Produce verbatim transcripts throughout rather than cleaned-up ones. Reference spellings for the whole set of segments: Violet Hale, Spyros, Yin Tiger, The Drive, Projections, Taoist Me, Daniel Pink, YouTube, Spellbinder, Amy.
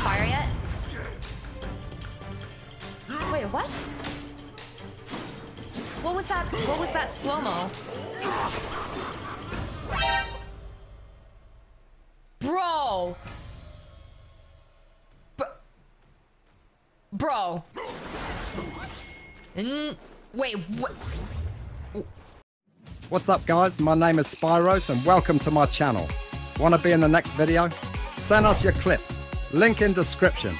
fire yet? Wait, what? What was that? What was that slow-mo? Bro! B Bro! Mm, wait, what? What's up, guys? My name is Spyros and welcome to my channel. Wanna be in the next video? Send us your clips. Link in description.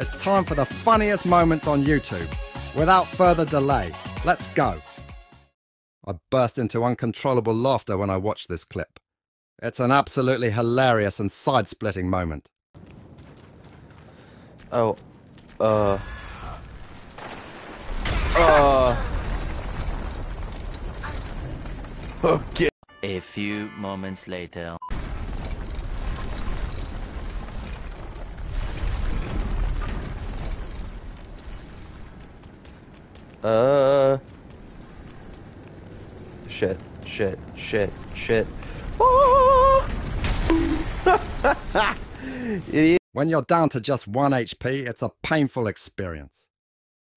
It's time for the funniest moments on YouTube. Without further delay, let's go. I burst into uncontrollable laughter when I watched this clip. It's an absolutely hilarious and side-splitting moment. Oh, uh... Uh... Okay. A few moments later... Uh... Shit, shit, shit, shit. Oh! When you're down to just one H P, it's a painful experience.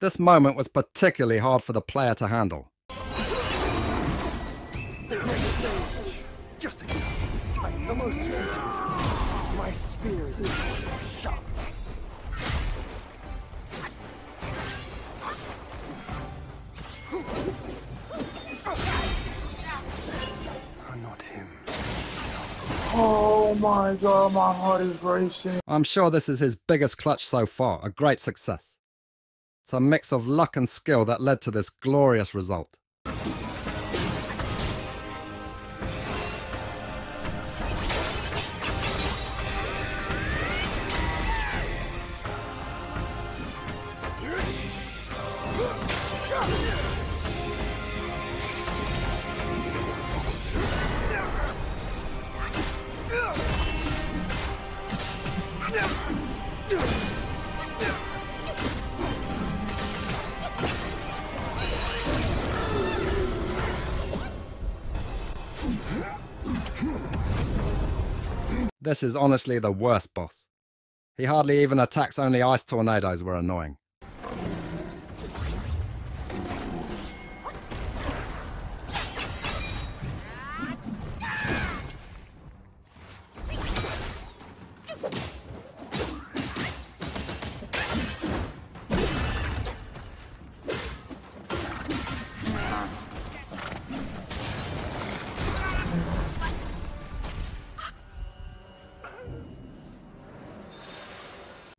This moment was particularly hard for the player to handle. Just the most urgent. My spear is sharp. Oh my god, my heart is racing. I'm sure this is his biggest clutch so far, a great success. It's a mix of luck and skill that led to this glorious result. This is honestly the worst boss. He hardly even attacks, only ice tornadoes were annoying.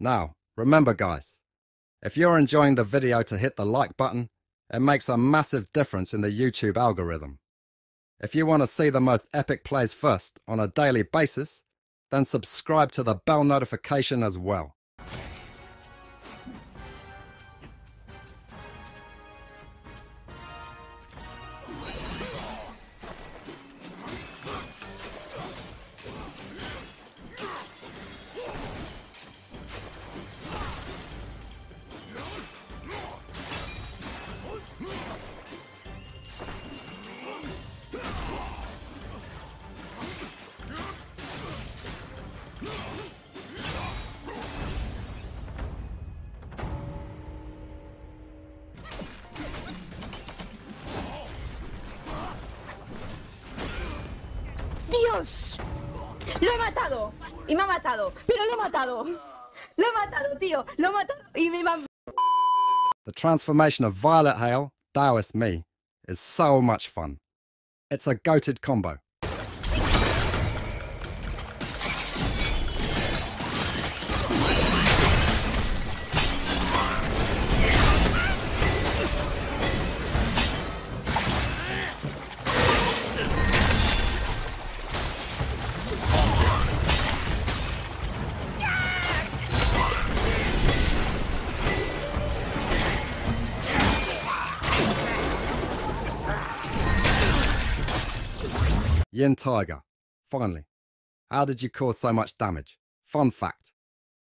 Now, remember guys, if you're enjoying the video to hit the like button, it makes a massive difference in the YouTube algorithm. If you want to see the most epic plays first on a daily basis, then subscribe to the bell notification as well. Dios, lo he matado y me ha matado, pero lo he matado, lo he matado, tío, lo he matado y me han. The transformation of Violet Hale, Taoist Me, is so much fun. It's a goated combo. Yin Tiger. Finally. How did you cause so much damage? Fun fact.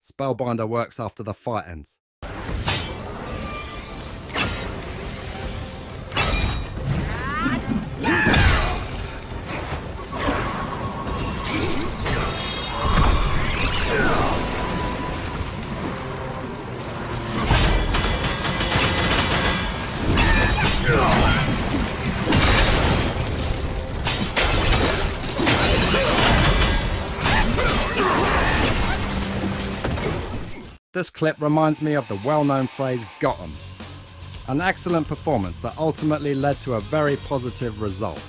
Spellbinder works after the fight ends. This clip reminds me of the well-known phrase, "got 'em." An excellent performance that ultimately led to a very positive result.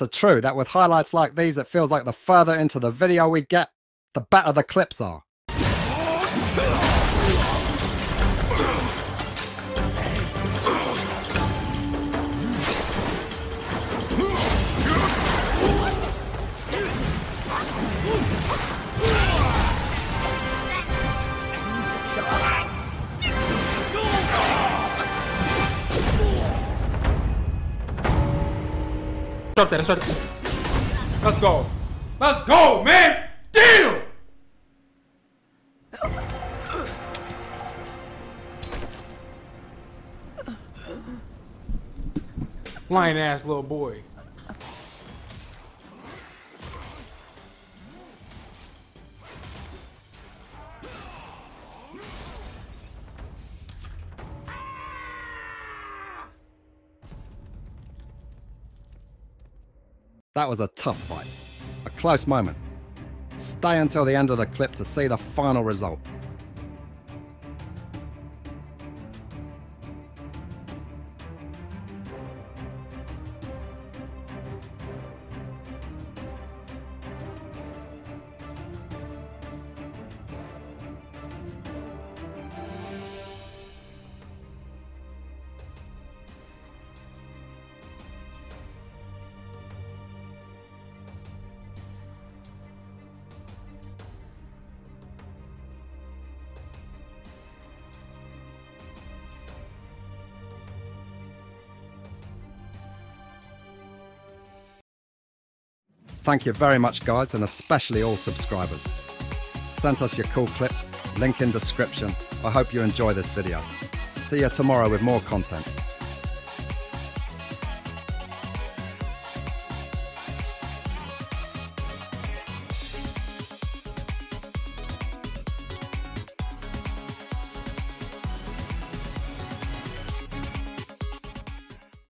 It's true that with highlights like these, it feels like the further into the video we get, the better the clips are. Start that, start that. Let's go. Let's go, man! Damn! Lion ass little boy. That was a tough fight, a close moment. Stay until the end of the clip to see the final result. Thank you very much, guys, and especially all subscribers. Send us your cool clips, link in description. I hope you enjoy this video. See you tomorrow with more content.